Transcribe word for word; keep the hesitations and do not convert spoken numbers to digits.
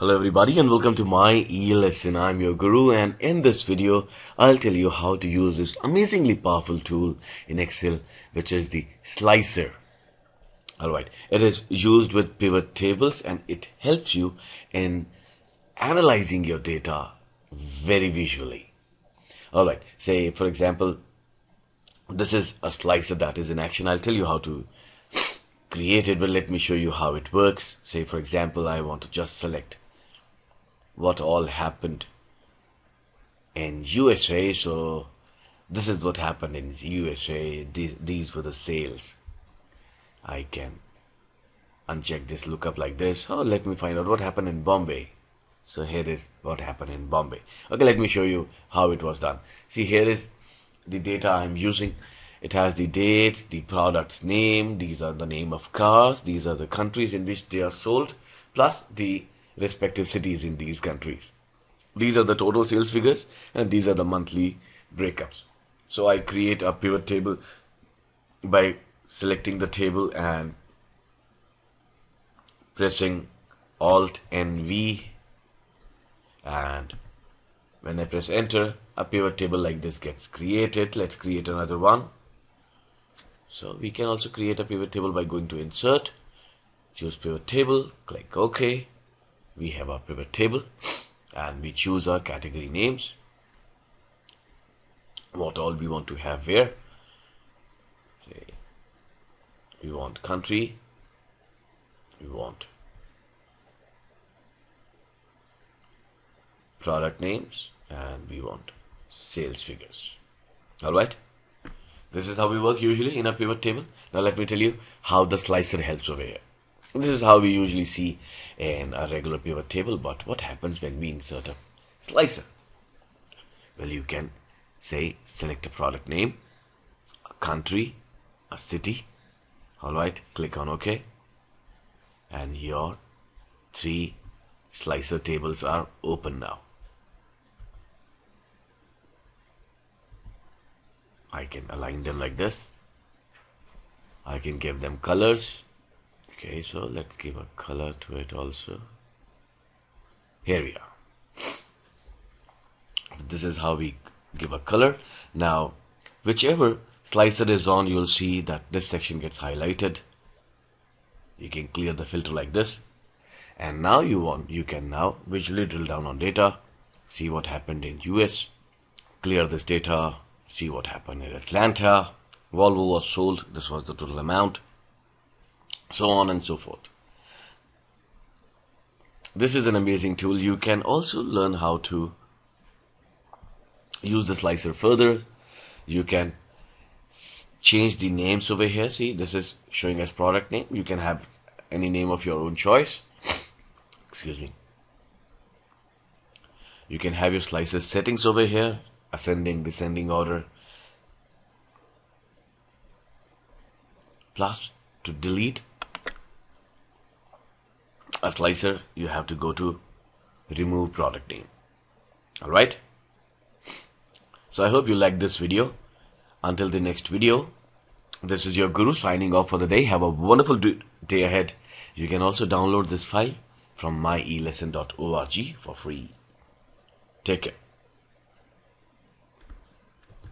Hello everybody and welcome to My E-Lesson. I'm your guru, and in this video I'll tell you how to use this amazingly powerful tool in Excel, which is the slicer. Alright, it is used with pivot tables and it helps you in analyzing your data very visually. Alright, say for example this is a slicer that is in action. I'll tell you how to create it, but let me show you how it works. Say for example I want to just select what all happened in U S A. So this is what happened in U S A. These, these were the sales. I can uncheck this lookup like this. Oh, let me find out what happened in Bombay. So here is what happened in Bombay. Okay, let me show you how it was done. See, here is the data I'm using. It has the dates, the product's name, these are the name of cars, these are the countries in which they are sold, plus the respective cities in these countries. These are the total sales figures and these are the monthly breakups. So I create a pivot table by selecting the table and pressing Alt and V, and when I press enter, a pivot table like this gets created. Let's create another one. So we can also create a pivot table by going to Insert, choose Pivot Table, click OK. We have our pivot table and we choose our category names, what all we want to have here. Say we want country, we want product names, and we want sales figures. Alright, this is how we work usually in a pivot table. Now let me tell you how the slicer helps over here. This is how we usually see in a regular pivot table, but what happens when we insert a slicer? Well, you can say select a product name, a country, a city. Alright, click on OK, and your three slicer tables are open now. I can align them like this. I can give them colors. Okay, so let's give a color to it also. Here we are. So this is how we give a color. Now, whichever slicer is on, you'll see that this section gets highlighted. You can clear the filter like this. And now you want, you can now visually drill down on data. See what happened in U S. Clear this data. See what happened in Atlanta. Volvo was sold. This was the total amount. So on and so forth. This is an amazing tool. You can also learn how to use the slicer further. You can change the names over here. See, this is showing as product name. You can have any name of your own choice. Excuse me. You can have your slicer settings over here. Ascending, descending order, plus to delete a slicer you have to go to remove product name. Alright, so I hope you liked this video. Until the next video, this is your guru signing off for the day. Have a wonderful day ahead. You can also download this file from my e lesson dot org for free. Take care.